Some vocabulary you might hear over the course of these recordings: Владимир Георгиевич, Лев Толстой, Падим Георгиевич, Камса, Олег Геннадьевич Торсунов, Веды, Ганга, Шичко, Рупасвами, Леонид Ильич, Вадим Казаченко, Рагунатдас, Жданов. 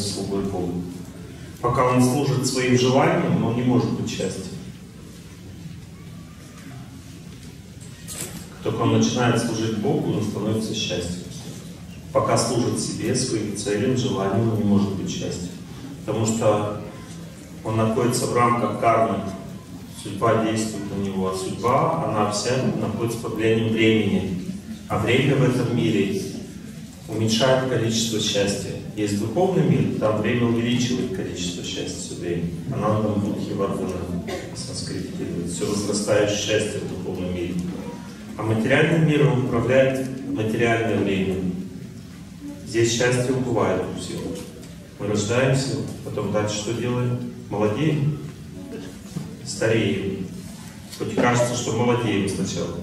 слугой Бога. Пока он служит своим желаниям, он не может быть счастьем. Как только он начинает служить Богу, он становится счастьем. Пока служит себе, своим целям, желаниям, он не может быть счастьем. Потому что он находится в рамках кармы. Судьба действует на него, а судьба, она вся находится под влиянием времени. А время в этом мире уменьшает количество счастья. Есть духовный мир, там время увеличивает количество счастья все время. Анандам будхи вардана, санскрит переводит. Все возрастающее счастье в духовном мире. А материальным миром управляет материальное время. Здесь счастье убывает у всего. Мы рождаемся, потом дальше что делаем? Молодеем, стареем. Хоть кажется, что молодеем сначала.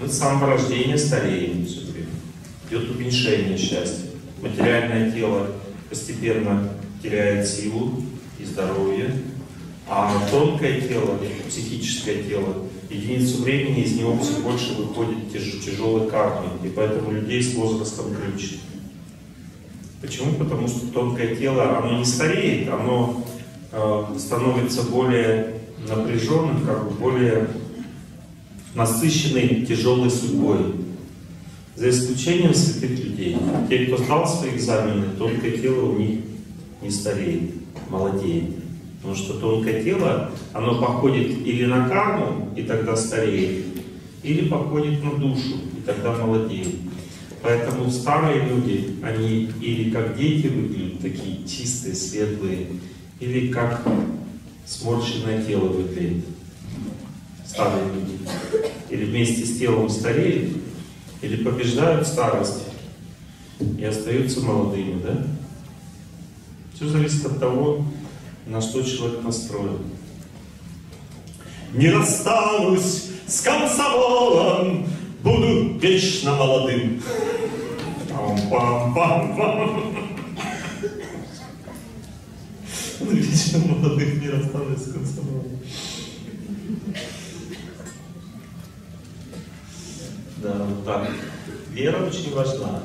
Мы с самого рождения стареем все время. Идет уменьшение счастья. Материальное тело постепенно теряет силу и здоровье, а тонкое тело, психическое тело, единицу времени из него все больше выходит тяжелой кармы, и поэтому людей с возрастом ключ. Почему? Потому что тонкое тело, оно не стареет, оно становится более напряженным, как бы более насыщенной тяжелой судьбой. За исключением святых людей. Те, кто сдал свои экзамены, тонкое тело у них не стареет, молодеет. Потому что тонкое тело, оно походит или на карму, и тогда стареет, или походит на душу, и тогда молодеет. Поэтому старые люди, они или как дети выглядят, такие чистые, светлые, или как сморщенное тело выглядит. Старые люди. Или вместе с телом стареют, или побеждают старость и остаются молодыми, да? Все зависит от того, на что человек настроен. Не расстанусь с комсомолом, буду вечно молодым. Вечно молодым, не расстанусь с комсомолом. Да, вот так. Вера очень важна.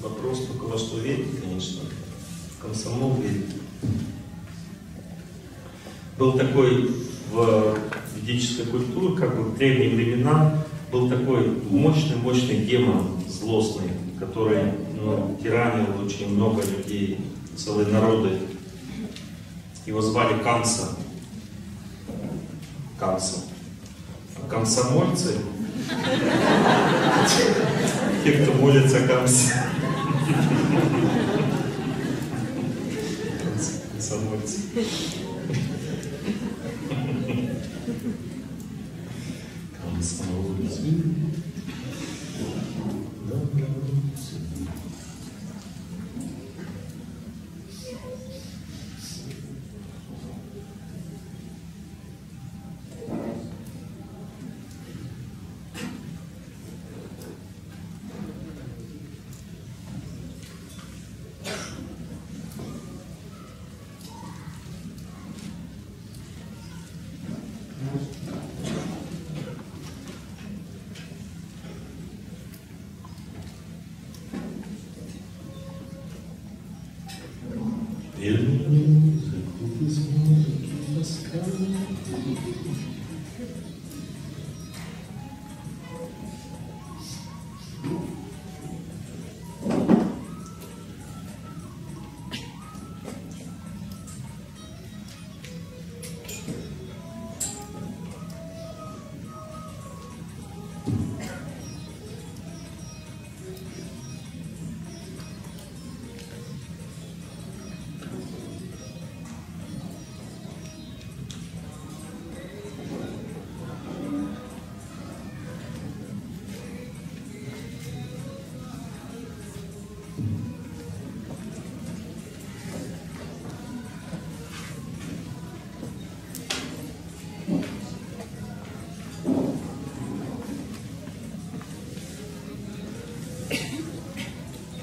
Вопрос только во что верить, конечно. Комсомол верит. Был такой в ведической культуре, как бы в древние времена, был такой мощный демон злостный, который тиранил очень много людей, целые народы. Его звали Камса. Камса. А комсомольцы, те, кто молится Камсе. Комсомольцы.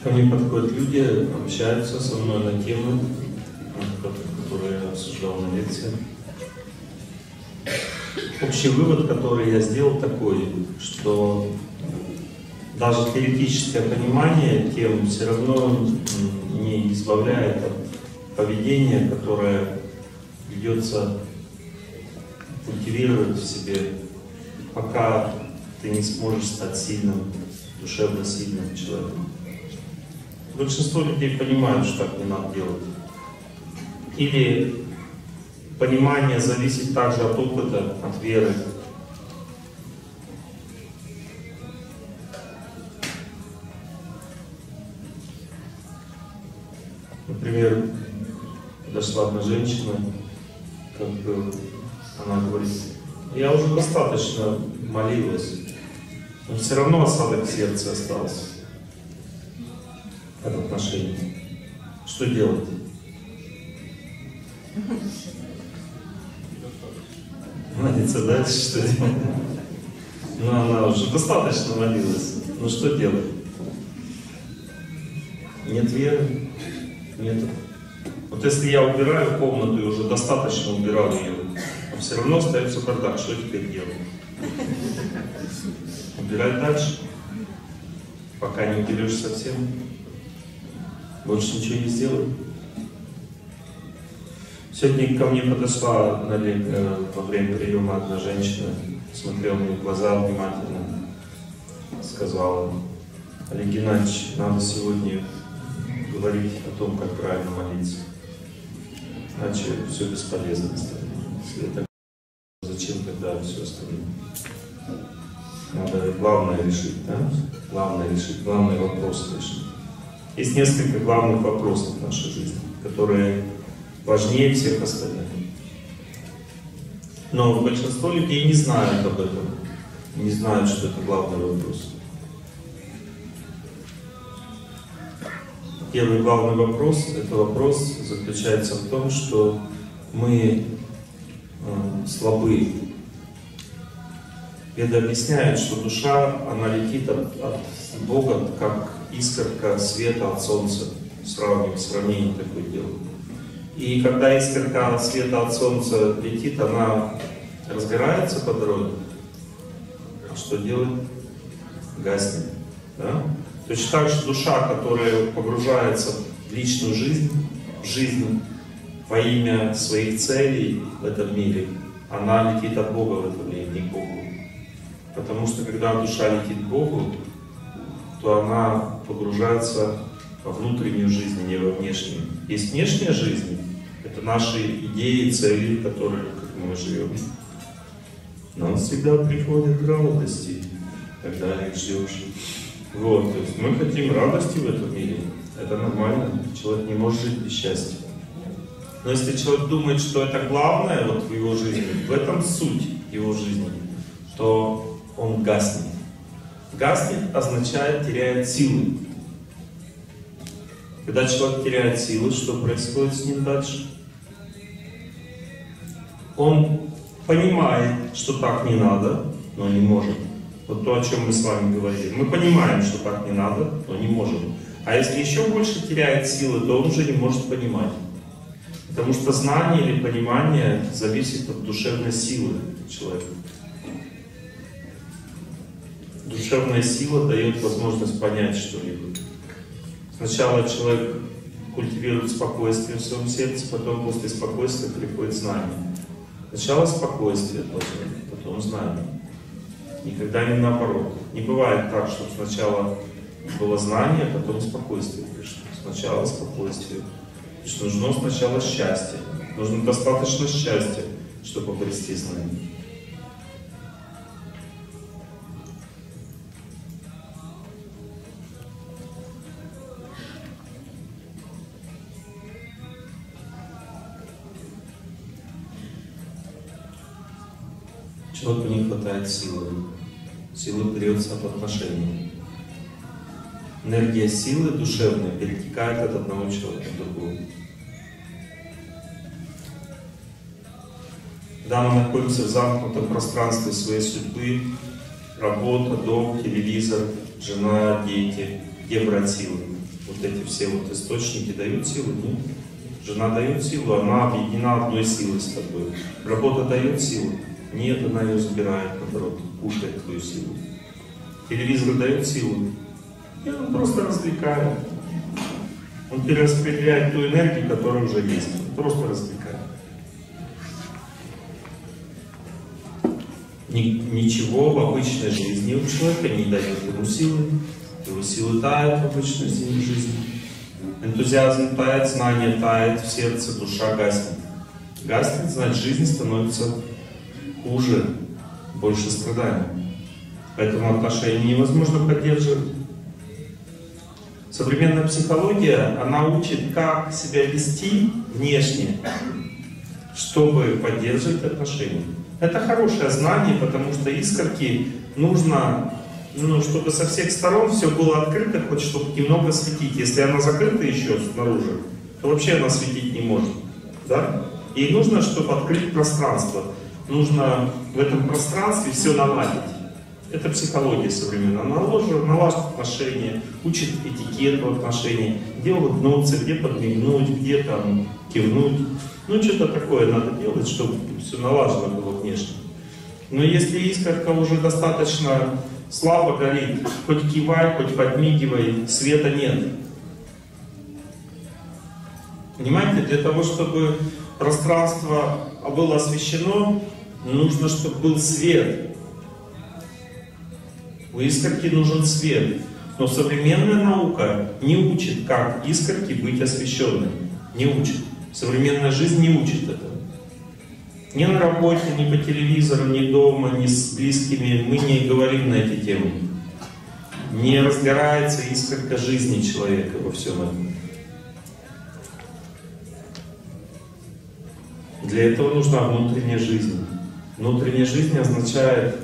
Мне подходят люди, общаются со мной на темы, которые я обсуждал на лекции. Общий вывод, который я сделал, такой, что даже теоретическое понимание тем все равно не избавляет от поведения, которое придется культивировать в себе, пока ты не сможешь стать сильным, душевно сильным человеком. Большинство людей понимают, что так не надо делать. Или понимание зависит также от опыта, от веры. Например, подошла одна женщина, как бы она говорит: я уже достаточно молилась, но все равно осадок сердца остался от отношений. Что делать? Молиться дальше, что делать? Ну, она уже достаточно молилась, но что делать? Нет веры? Нет. Вот если я убираю комнату и уже достаточно убирал ее, но все равно остается бардак, что теперь делать? Убирать дальше, пока не уберешь совсем. Больше ничего не сделаю. Сегодня ко мне подошла во время приема одна женщина, смотрела мне в глаза внимательно, сказала: Олег Геннадьевич, надо сегодня говорить о том, как правильно молиться. Иначе все бесполезно станет. Если это зачем тогда все остальное? Надо главное решить, да? Главное решить, главный вопрос решить. Есть несколько главных вопросов в нашей жизни, которые важнее всех остальных. Но большинство людей не знают об этом, не знают, что это главный вопрос. Первый главный вопрос, это вопрос заключается в том, что мы слабы. Веды объясняют, что душа, она летит от Бога, как искорка света от солнца. Сравнение такое дело. И когда искорка света от солнца летит, она разгорается по дороге. Что делает? Гаснет. Да? Точно так же душа, которая погружается в личную жизнь, в жизнь во имя своих целей в этом мире, она летит от Бога в этом мире, не к Богу. Потому что когда душа летит к Богу, то она погружается во внутреннюю жизнь, а не во внешнюю. Есть внешняя жизнь, это наши идеи, цели, которые, как мы живем. Нам всегда приходят радости, когда их ждешь. Вот, то есть мы хотим радости в этом мире, это нормально, человек не может жить без счастья. Но если человек думает, что это главное вот в его жизни, в этом суть его жизни, то он гаснет. Гаснет означает теряет силы. Когда человек теряет силы, что происходит с ним дальше? Он понимает, что так не надо, но не может. Вот то, о чем мы с вами говорили. Мы понимаем, что так не надо, но не можем. А если еще больше теряет силы, то он уже не может понимать. Потому что знание или понимание зависит от душевной силы человека. Душевная сила дает возможность понять что-либо. Сначала человек культивирует спокойствие в своем сердце, потом после спокойствия приходит знание. Сначала спокойствие должно быть, потом знание. Никогда не наоборот. Не бывает так, что сначала было знание, а потом спокойствие пришло. Сначала спокойствие. Что нужно сначала счастье. Нужно достаточно счастья, чтобы обрести знание. Человеку не хватает силы. Силы берется от отношений. Энергия силы душевной перетекает от одного человека к другому. Когда мы находимся в замкнутом пространстве своей судьбы, работа, дом, телевизор, жена, дети, где брать силы? Вот эти все вот источники дают силу? Нет? Жена дает силу, она объединена одной силой с тобой. Работа дает силу? Нет, она ее забирает, наоборот, кушает твою силу. Телевизор дает силу? Нет, он просто развлекает. Он перераспределяет ту энергию, которая уже есть. Просто развлекает. Ничего в обычной жизни у человека не дает ему силы. Его силы тают в обычной жизни. Энтузиазм тает, знание тает, в сердце душа гаснет. Гаснет, значит, жизнь становится хуже, больше страданий. Поэтому отношения невозможно поддерживать. Современная психология, она учит, как себя вести внешне, чтобы поддерживать отношения. Это хорошее знание, потому что искорки нужно, чтобы со всех сторон все было открыто, хоть чтобы немного светить. Если она закрыта еще снаружи, то вообще она светить не может. Да? И нужно, чтобы открыть пространство. Нужно в этом пространстве все наладить. Это психология современная. Она налаживает отношения, учит этикету отношений, где улыбнуться, где подмигнуть, где там кивнуть. Ну, что-то такое надо делать, чтобы все налажено было внешне. Но если искорка уже достаточно слабо горит, хоть кивай, хоть подмигивай, света нет. Понимаете, для того, чтобы пространство было освещено, нужно, чтобы был свет. У искорки нужен свет, но современная наука не учит, как искорке быть освещенной. Не учит. Современная жизнь не учит этого. Ни на работе, ни по телевизору, ни дома, ни с близкими мы не говорим на эти темы. Не разгорается искорка жизни человека во всем этом. Для этого нужна внутренняя жизнь. Внутренняя жизнь означает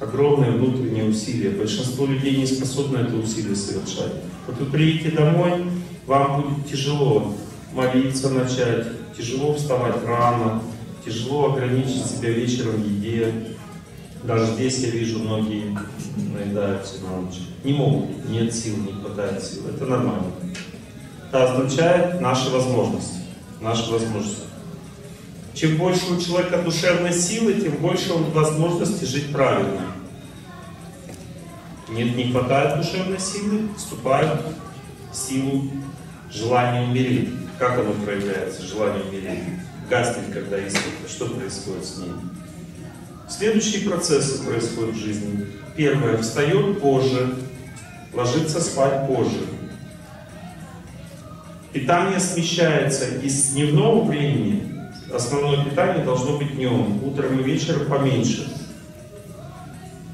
огромные внутренние усилия. Большинство людей не способны это усилие совершать. Вот вы приедете домой, вам будет тяжело молиться начать, тяжело вставать рано, тяжело ограничить себя вечером в еде. Даже здесь я вижу, многие наедаются на ночь. Не могут, нет сил, не хватает сил. Это нормально. Это означает наши возможности. Наши возможности. Чем больше у человека душевной силы, тем больше он возможности жить правильно. Нет, не хватает душевной силы, вступает в силу желания умереть. Как оно проявляется, желание умереть? Гаснет, когда искорка. Что происходит с ней? Следующие процессы происходят в жизни. Первое. Встает позже, ложится спать позже. Питание смещается из дневного времени. Основное питание должно быть днем, утром и вечером поменьше.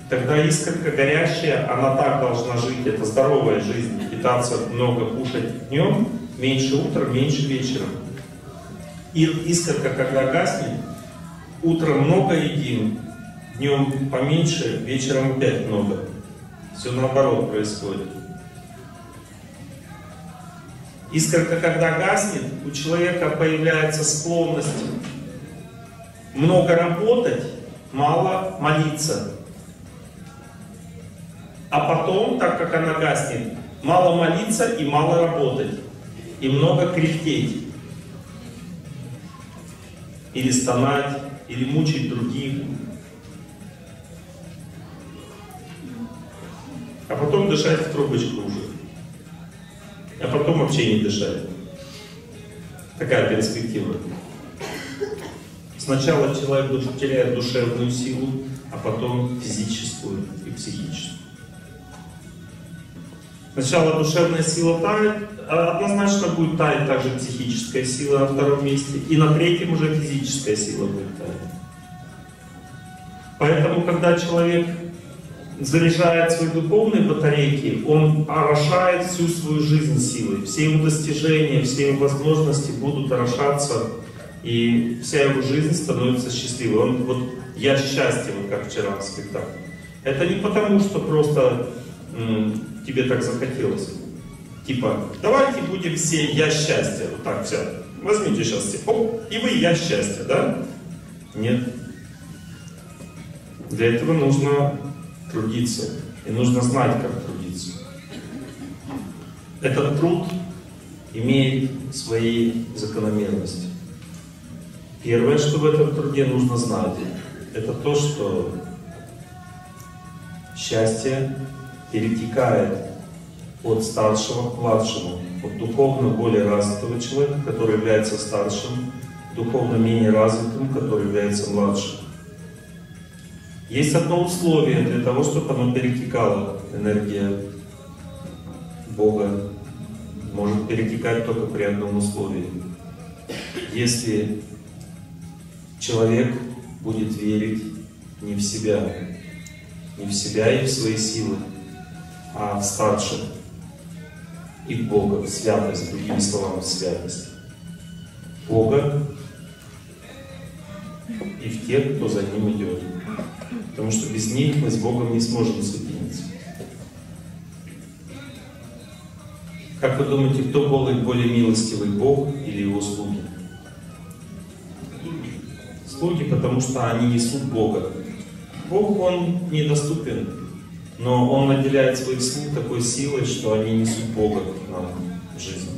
Тогда искорка горящая, она так должна жить, это здоровая жизнь, питаться много, кушать днем, меньше утром, меньше вечером. И искорка, когда гаснет, утром много едим, днем поменьше, вечером опять много. Все наоборот происходит. Искорка, когда гаснет, у человека появляется склонность много работать, мало молиться. А потом, так как она гаснет, мало молиться и мало работать. И много кряхтеть. Или стонать, или мучить других. А потом дышать в трубочку уже. А потом вообще не дышать. Такая перспектива. Сначала человек теряет душевную силу, а потом физическую и психическую. Сначала душевная сила тает, однозначно будет таять также психическая сила на втором месте, и на третьем уже физическая сила будет таять. Поэтому, когда человек заряжает свои духовные батарейки, он орошает всю свою жизнь силой. Все его достижения, все его возможности будут орошаться, и вся его жизнь становится счастливой. Он вот «я счастлив», как вчера в спектакле. Это не потому, что просто тебе так захотелось. Типа, давайте будем все «я счастлив». Вот так все. Возьмите сейчас все. Оп, и вы «я счастлив», да? Нет. Для этого нужно трудиться. И нужно знать, как трудиться. Этот труд имеет свои закономерности. Первое, что в этом труде нужно знать, это то, что счастье перетекает от старшего к младшему, от духовно более развитого человека, который является старшим, духовно менее развитым, который является младшим. Есть одно условие для того, чтобы оно перетекало, энергия Бога может перетекать только при одном условии. Если человек будет верить не в себя, не в себя и в свои силы, а в старших и в Бога, в святость, другими словами, в святость Бога и в тех, кто за ним идет. Потому что без них мы с Богом не сможем соединиться. Как вы думаете, кто более милостивый, Бог или его слуги? Слуги, потому что они несут Бога. Бог, он недоступен, но он наделяет своих слуг такой силой, что они несут Бога к нам в жизни.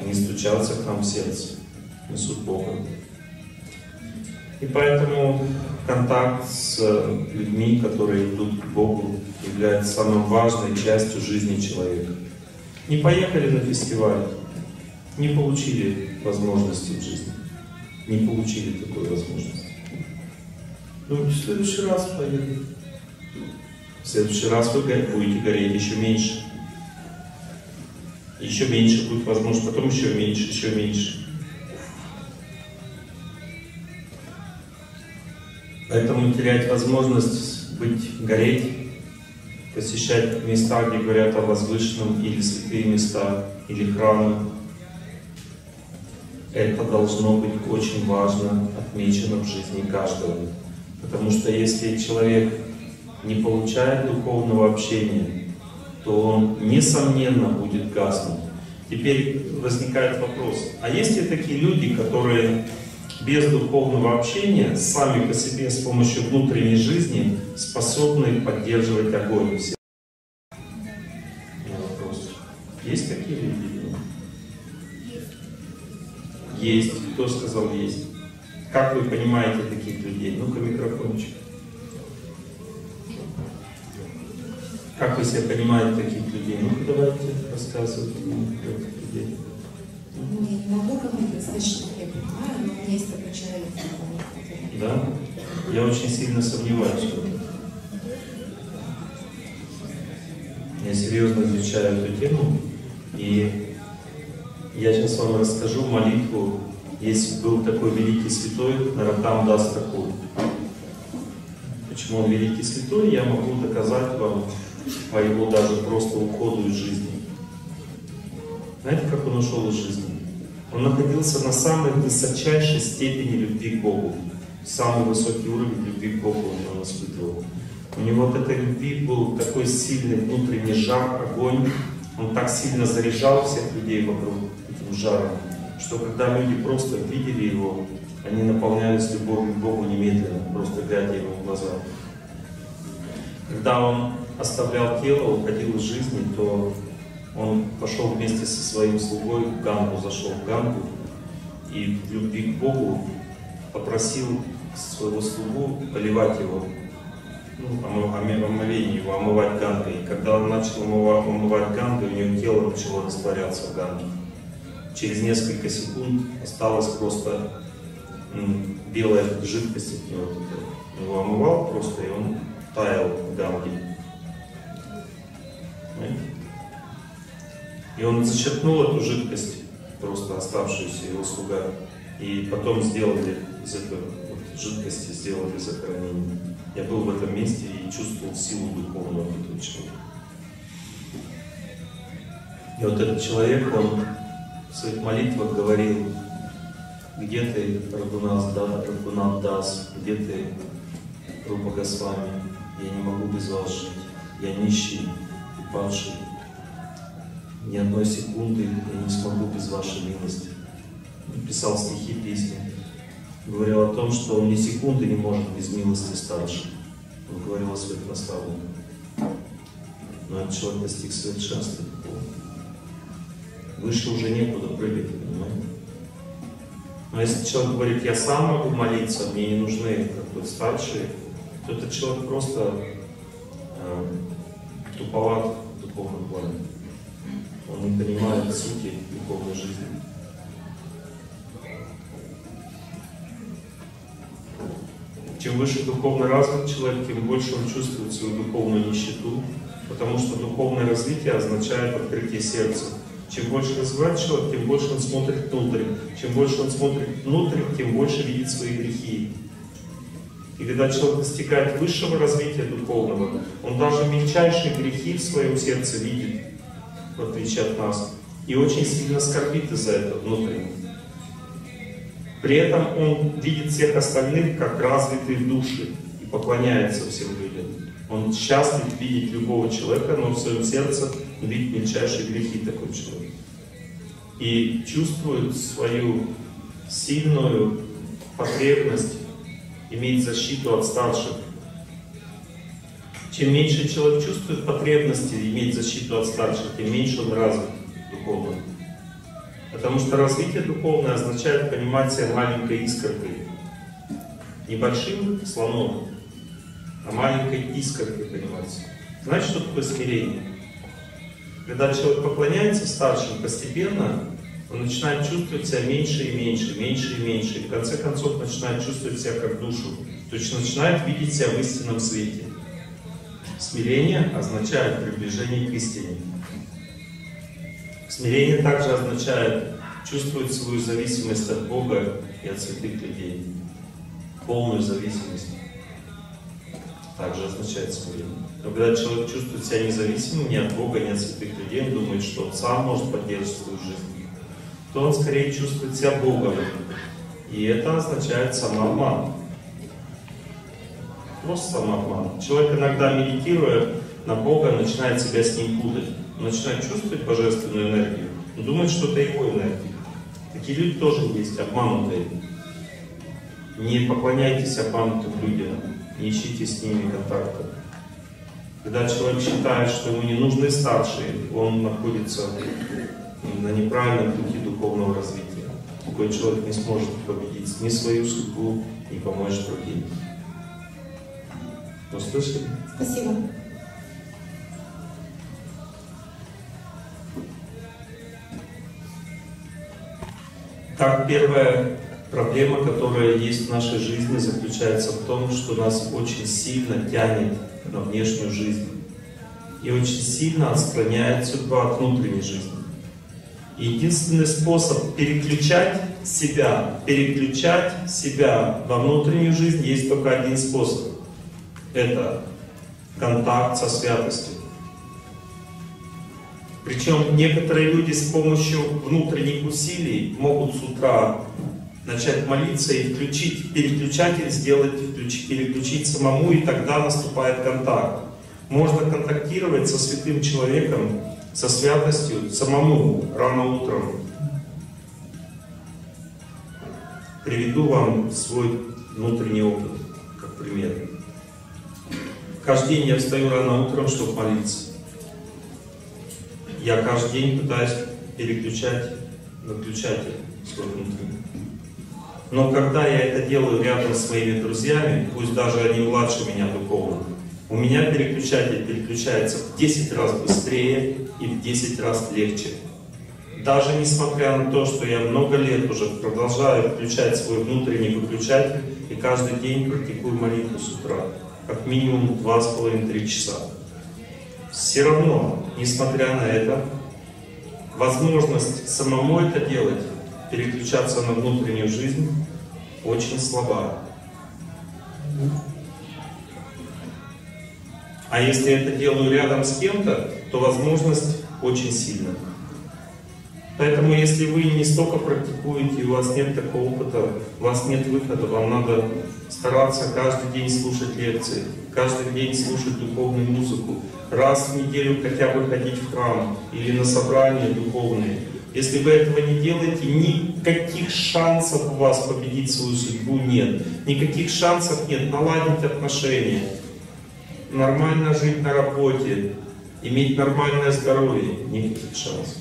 Они стучатся к нам в сердце, несут Бога. И поэтому контакт с людьми, которые идут к Богу, является самой важной частью жизни человека. Не поехали на фестиваль, не получили возможности в жизни, не получили такой возможности. Ну, в следующий раз поеду. В следующий раз вы будете гореть еще меньше. Еще меньше будет возможность, потом еще меньше, еще меньше. Поэтому терять возможность быть, гореть, посещать места, где говорят о возвышенном, или святые места, или храмы, это должно быть очень важно отмечено в жизни каждого. Потому что если человек не получает духовного общения, то он, несомненно, будет гаснуть. Теперь возникает вопрос, а есть ли такие люди, которые без духовного общения, сами по себе, с помощью внутренней жизни, способны поддерживать огонь в себе? Вопрос. Есть такие люди? Есть. Кто сказал есть? Как вы понимаете таких людей? Ну-ка, микрофончик. Как вы себя понимаете таких людей? Ну-ка, давайте рассказывать про этих людей. Не могу говорить достаточно, я понимаю, но у меня есть такой человек, который... Да? Я очень сильно сомневаюсь в этом. Я серьезно изучаю эту тему, и я сейчас вам расскажу молитву. Если был такой великий святой, Рагунатдас даст такую. Почему он великий святой, я могу доказать вам по его даже просто уходу из жизни. Знаете, как он ушел из жизни? Он находился на самой высочайшей степени любви к Богу. Самый высокий уровень любви к Богу он испытывал. У него от этой любви был такой сильный внутренний жар, огонь. Он так сильно заряжал всех людей вокруг этим жаром, что когда люди просто видели его, они наполнялись любовью к Богу немедленно, просто глядя его в глаза. Когда он оставлял тело, уходил из жизни, то он пошел вместе со своим слугой в Гангу, зашел в Гангу и в любви к Богу попросил своего слугу поливать его, омовение его, омывать Гангой. И когда он начал омывать Гангой, у него тело начало растворяться в Ганге. Через несколько секунд осталась просто белая жидкость от него. Он его омывал просто, и он таял в Ганге. И он зачерпнул эту жидкость, просто оставшуюся его слуга, и потом сделали из этой жидкости, сделали захоронение. Я был в этом месте и чувствовал силу духовного этого человека. И вот этот человек, он в своих молитвах говорил: где ты, Рагунатдас, где ты, Рупасвами, я не могу без вас жить, я нищий и падший. Ни одной секунды я не смогу без вашей милости. Он писал стихи, песни. Говорил о том, что он ни секунды не может без милости старше. Он говорил о своих наставниках. Но этот человек достиг совершенства. Выше уже некуда прыгать, понимаете? Но если человек говорит, я сам могу молиться, мне не нужны какой-то старшие, то этот человек просто туповат. духовном плане. Он не понимает сути духовной жизни. Чем выше духовно развит человек, тем больше он чувствует свою духовную нищету, потому что духовное развитие означает открытие сердца. Чем больше развивает человек, тем больше он смотрит внутрь. Чем больше он смотрит внутрь, тем больше видит свои грехи. И когда человек достигает высшего развития духовного, он даже мельчайшие грехи в своем сердце видит, в отличие от нас, и очень сильно скорбит из-за этого внутренне. При этом он видит всех остальных как развитые души и поклоняется всем людям. Он счастлив видеть любого человека, но в своем сердце видит мельчайшие грехи такой человек. И чувствует свою сильную потребность иметь защиту от старших. Чем меньше человек чувствует потребности иметь защиту от старших, тем меньше он развит духовно. Потому что развитие духовное означает понимать себя маленькой искоркой. Не большим слоном, а маленькой искоркой понимать. Знаете, что такое смирение? Когда человек поклоняется старшим, постепенно он начинает чувствовать себя меньше и меньше, меньше и меньше. И в конце концов начинает чувствовать себя как душу. То есть начинает видеть себя в истинном свете. Смирение означает приближение к истине. Смирение также означает чувствовать свою зависимость от Бога и от святых людей. Полную зависимость также означает смирение. Но когда человек чувствует себя независимым ни от Бога, ни от святых людей, он думает, что он сам может поддерживать свою жизнь, то он скорее чувствует себя Богом. И это означает самообман. Просто самообман. Человек, иногда медитируя на Бога, начинает себя с ним путать. Начинает чувствовать божественную энергию, но думает, что это его энергия. Такие люди тоже есть, обманутые. Не поклоняйтесь обманутым людям, не ищите с ними контакта. Когда человек считает, что ему не нужны старшие, он находится на неправильном пути духовного развития. Такой человек не сможет победить ни свою судьбу, ни помочь другим. Услышали? Спасибо. Так, первая проблема, которая есть в нашей жизни, заключается в том, что нас очень сильно тянет на внешнюю жизнь. И очень сильно отстраняет судьба от внутренней жизни. И единственный способ переключать себя во внутреннюю жизнь, есть только один способ. Это контакт со святостью. Причем некоторые люди с помощью внутренних усилий могут с утра начать молиться и включить переключатель, переключить самому, и тогда наступает контакт. Можно контактировать со святым человеком, со святостью самому рано утром. Приведу вам свой внутренний опыт как пример. Каждый день я встаю рано утром, чтобы молиться. Я каждый день пытаюсь переключать выключатель свой внутренний. Но когда я это делаю рядом с моими друзьями, пусть даже они младше меня духовно, у меня переключатель переключается в 10 раз быстрее и в 10 раз легче. Даже несмотря на то, что я много лет уже продолжаю включать свой внутренний выключатель и каждый день практикую молитву с утра, как минимум 2,5-3 часа. Все равно, несмотря на это, возможность самому это делать, переключаться на внутреннюю жизнь, очень слаба. А если я это делаю рядом с кем-то, то возможность очень сильна. Поэтому, если вы не столько практикуете, и у вас нет такого опыта, у вас нет выхода, вам надо стараться каждый день слушать лекции, каждый день слушать духовную музыку, раз в неделю хотя бы ходить в храм или на собрания духовные. Если вы этого не делаете, никаких шансов у вас победить свою судьбу нет. Никаких шансов нет наладить отношения, нормально жить на работе, иметь нормальное здоровье. Никаких шансов.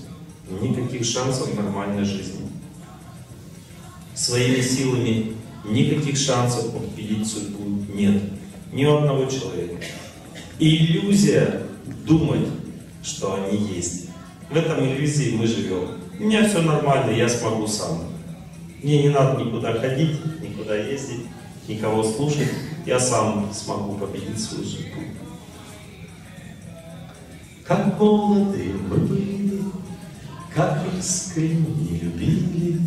Никаких шансов в нормальной жизни. Своими силами никаких шансов победить судьбу нет. Ни у одного человека. И иллюзия думать, что они есть. В этом иллюзии мы живем. У меня все нормально, я смогу сам. Мне не надо никуда ходить, никуда ездить, никого слушать. Я сам смогу победить свою судьбу. Как молоды мы были, как искренне любили,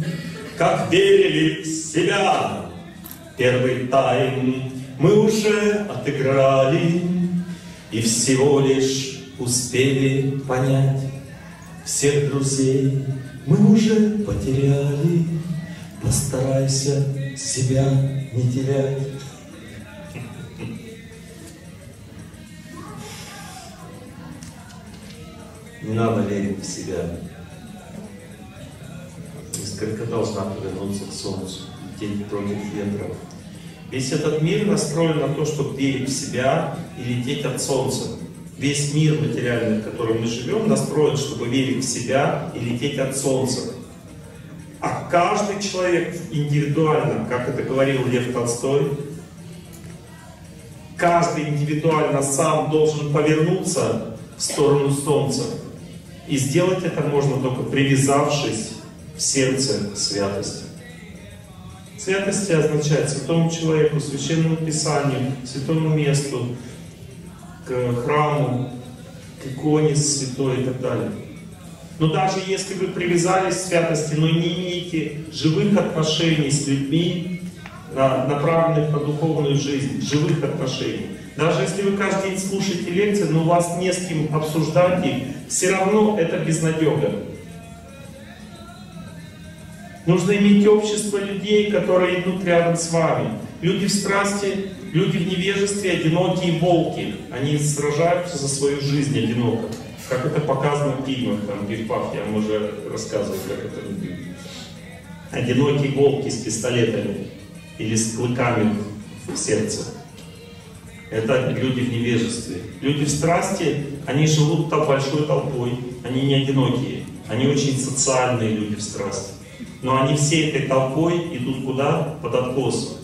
как верили в себя. Первый тайм мы уже отыграли и всего лишь успели понять. Всех друзей мы уже потеряли, постарайся себя не терять. Не надо верить в себя. Искорка должна повернуться к солнцу, тень против ветра. Весь этот мир настроен на то, чтобы верить в себя и лететь от солнца. Весь мир материальный, в котором мы живем, настроен, чтобы верить в себя и лететь от солнца. А каждый человек индивидуально, как это говорил Лев Толстой, каждый индивидуально сам должен повернуться в сторону солнца. И сделать это можно только привязавшись в сердце к святости. Святость означает святому человеку, священному писанию, святому месту, к храму, к иконе святой и так далее. Но даже если вы привязались к святости, но не имеете живых отношений с людьми, направленных на духовную жизнь, живых отношений, даже если вы каждый день слушаете лекции, но у вас не с кем обсуждать их, все равно это безнадега. Нужно иметь общество людей, которые идут рядом с вами. Люди в страсти, люди в невежестве, одинокие волки. Они сражаются за свою жизнь одиноко. Как это показано в фильмах, там, «Бирбах», я вам уже рассказывал, как это выглядит. Одинокие волки с пистолетами или с клыками в сердце. Это люди в невежестве. Люди в страсти, они живут там большой толпой, они не одинокие. Они очень социальные люди в страсти. Но они всей этой толпой идут куда? Под откос.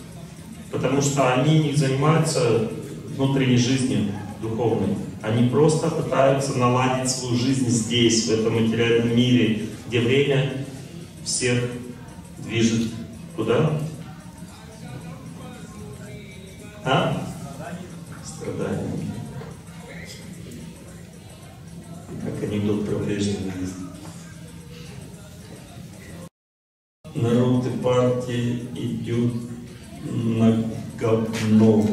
Потому что они не занимаются внутренней жизнью духовной. Они просто пытаются наладить свою жизнь здесь, в этом материальном мире, где время всех движет. Куда? А? Страдания. Как анекдот про прежнюю жизнь. Народы партии идет на говно.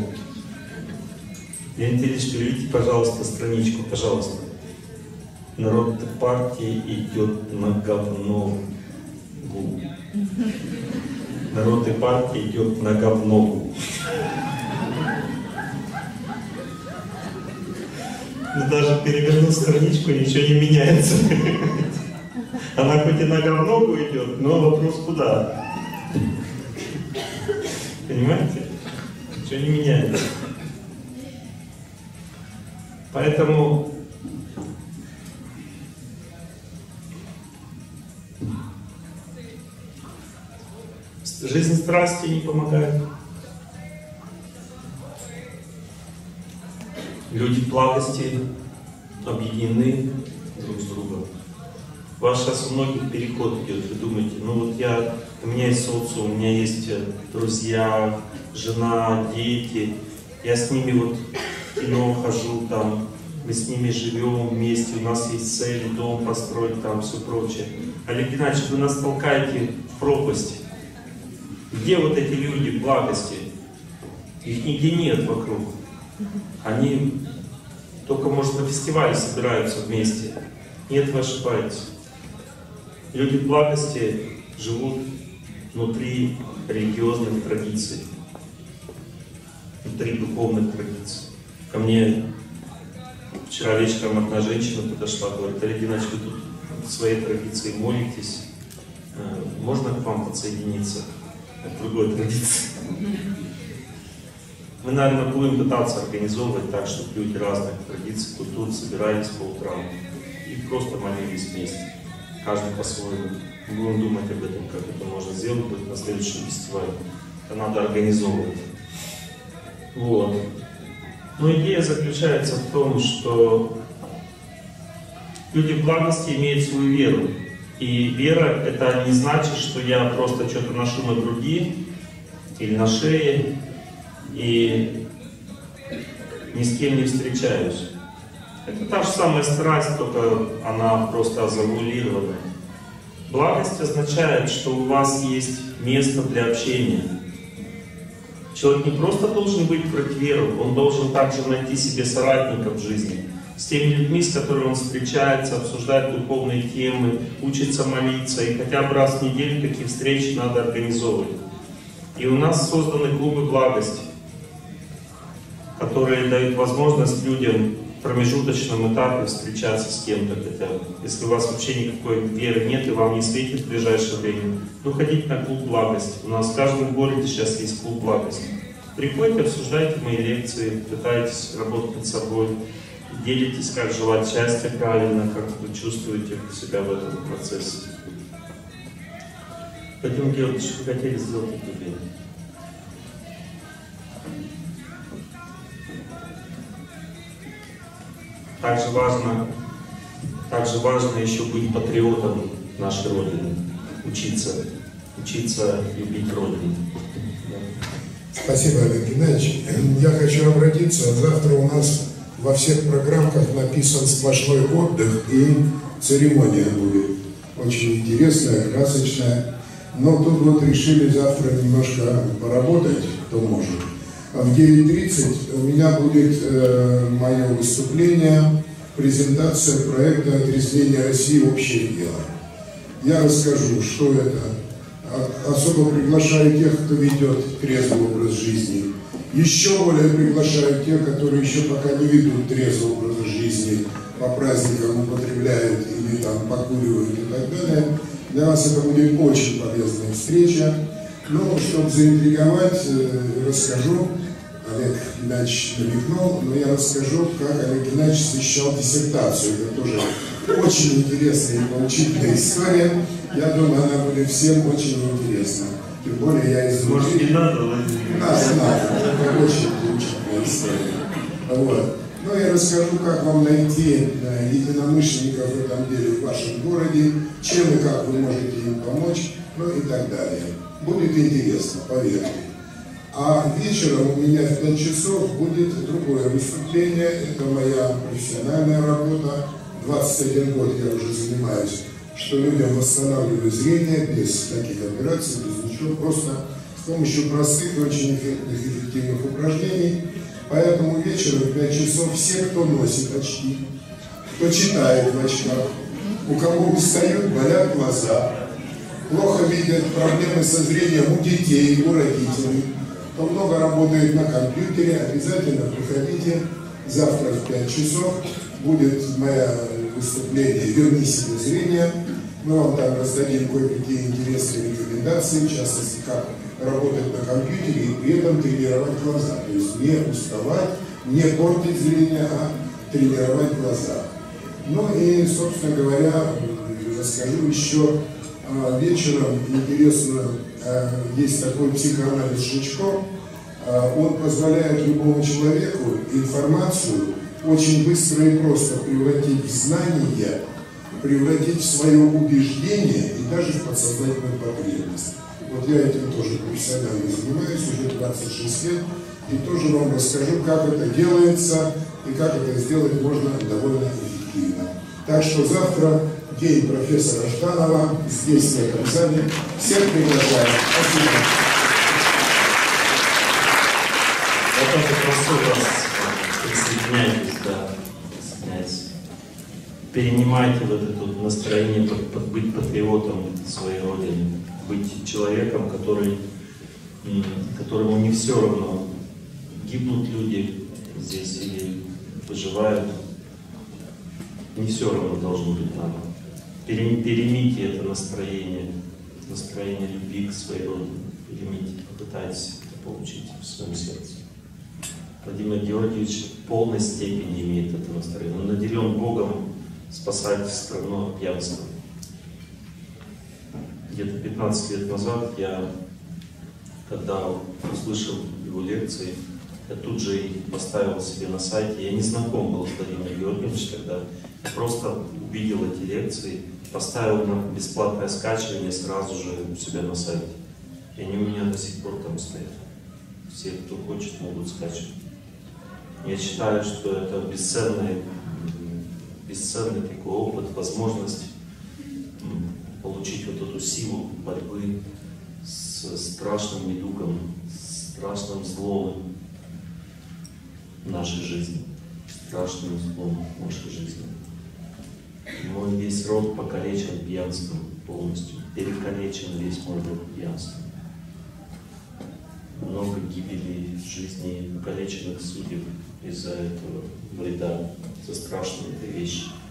Леонид Ильич, переведите, пожалуйста, страничку, пожалуйста. Народ партии идет на говно. Народ и партия идет на говно. Но даже перевернув страничку, ничего не меняется. Она хоть и на говногу идет, но вопрос куда? Понимаете? Ничего не меняется. Поэтому жизнь страсти не помогает. Люди в благости объединены друг с другом. У вас сейчас у многих переход идет, вы думаете, ну вот я, у меня есть социум, у меня есть друзья, жена, дети, я с ними вот в кино хожу, там, мы с ними живем вместе, у нас есть цель, дом построить, там, все прочее. Олег Геннадьевич, вы нас толкаете в пропасть. Где вот эти люди в благости? Их нигде нет вокруг. Они только, может, на фестивале собираются вместе. Нет, вы ошибаетесь. Люди благости живут внутри религиозных традиций, внутри духовных традиций. Ко мне вчера вечером одна женщина подошла, говорит, Олег Геннадьевич, вы тут в своей традиции молитесь, можно к вам подсоединиться от другой традиции? Мы, наверное, будем пытаться организовывать так, чтобы люди разных традиций, культур собирались по утрам и просто молились вместе. Каждый по-своему. Мы будем думать об этом, как это можно сделать, будет на следующем фестивале. Это надо организовывать. Вот. Но идея заключается в том, что люди в благости имеют свою веру. И вера — это не значит, что я просто что-то ношу на груди или на шее и ни с кем не встречаюсь. Это та же самая страсть, только она просто завуалирована. Благость означает, что у вас есть место для общения. Человек не просто должен выбрать веру, он должен также найти себе соратников в жизни. С теми людьми, с которыми он встречается, обсуждает духовные темы, учится молиться, и хотя бы раз в неделю такие встречи надо организовывать. И у нас созданы клубы благости, которые дают возможность людям в промежуточном этапе встречаться с кем-то хотя бы. Если у вас вообще никакой веры нет и вам не светит в ближайшее время, ну ходите на клуб благости. У нас в каждом городе сейчас есть клуб благости. Приходите, обсуждайте мои лекции, пытайтесь работать над собой. Делитесь, как желать счастья правильно, как вы чувствуете себя в этом процессе. Падим Георгиевич, вы хотели сделать выступление? Также важно еще быть патриотом нашей Родины, учиться любить Родину. Спасибо, Олег Геннадьевич. Я хочу обратиться, завтра у нас во всех программках написан сплошной отдых и церемония будет. Очень интересная, красочная. Но тут вот решили завтра немножко поработать, кто может. В 9:30 у меня будет мое выступление, презентация проекта «Отрезание России. Общее дело». Я расскажу, что это. Особо приглашаю тех, кто ведет трезвый образ жизни. Еще более приглашаю тех, которые еще пока не ведут трезвый образ жизни, по праздникам употребляют или там покуривают и так далее. Для вас это будет очень полезная встреча. Но, чтобы заинтриговать, расскажу, Олег Геннадьевич намекнул, но я расскажу, как Олег Геннадьевич защищал диссертацию. Это тоже очень интересная и поучительная история. Я думаю, она будет всем очень интересна. Тем более я из... Может, не надо, Владимир? Надо, очень поучительная история. Вот. Ну, я расскажу, как вам найти единомышленников в этом деле в вашем городе, чем и как вы можете им помочь, ну и так далее. Будет интересно, поверьте. А вечером у меня в 5 часов будет другое выступление. Это моя профессиональная работа. 21 год я уже занимаюсь, что людям восстанавливаю зрение без таких операций, без ничего, просто с помощью простых и очень эффективных упражнений. Поэтому вечером в 5 часов все, кто носит очки, кто читает в очках, у кого устают, болят глаза, плохо видят, проблемы со зрением у детей, у родителей, кто много работает на компьютере, обязательно приходите. Завтра в 5 часов будет мое выступление «Верни себе зрение». Мы вам там раздадим кое-какие интересные рекомендации, в частности, как работать на компьютере и при этом тренировать глаза. То есть не уставать, не портить зрение, а тренировать глаза. Ну и, собственно говоря, расскажу еще. Вечером, интересно, есть такой психоанализ Шичко. Он позволяет любому человеку информацию очень быстро и просто превратить в знание, превратить в свое убеждение и даже в подсознательную потребность. Вот я этим тоже профессионально занимаюсь уже 26 лет и тоже вам расскажу, как это делается и как это сделать можно довольно эффективно. Так что завтра день профессора Жданова здесь, в этом зале. Всех приглашаю. Спасибо. Я тоже прошу вас, присоединяйтесь, да, присоединяйтесь. Перенимайте вот это настроение, быть патриотом своей Родины, быть человеком, которому не все равно, гибнут люди здесь или выживают. Не все равно должно быть нам. Перемите это настроение любви к своей Родине. Перемите, попытайтесь это получить в своем сердце. Владимир Георгиевич в полной степени имеет это настроение. Он наделен Богом спасать страну от пьянства. Где-то 15 лет назад я, когда услышал его лекции, Я тут же и поставил себе на сайте. Я не знаком был с Владимиром Георгиевичем тогда. Я просто увидел эти лекции, поставил на бесплатное скачивание сразу же у себя на сайте. И они у меня до сих пор там стоят. Все, кто хочет, могут скачивать. Я считаю, что это бесценный такой опыт, возможность получить вот эту силу борьбы с страшным недугом, с страшным злом нашей жизни, страшным злом нашей жизни. Мой весь род покалечен пьянством полностью, перекалечен весь мой род пьянством. Много гибели в жизни, покалеченных судеб из-за этого вреда, за страшные вещи.